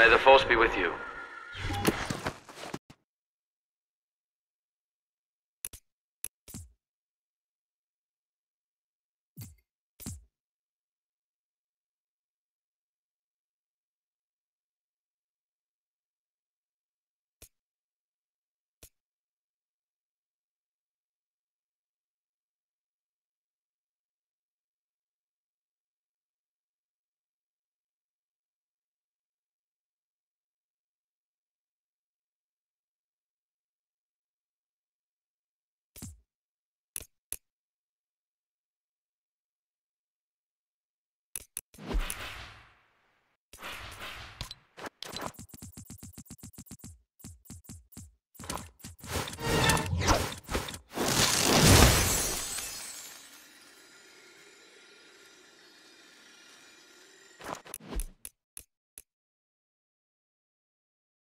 May the Force be with you.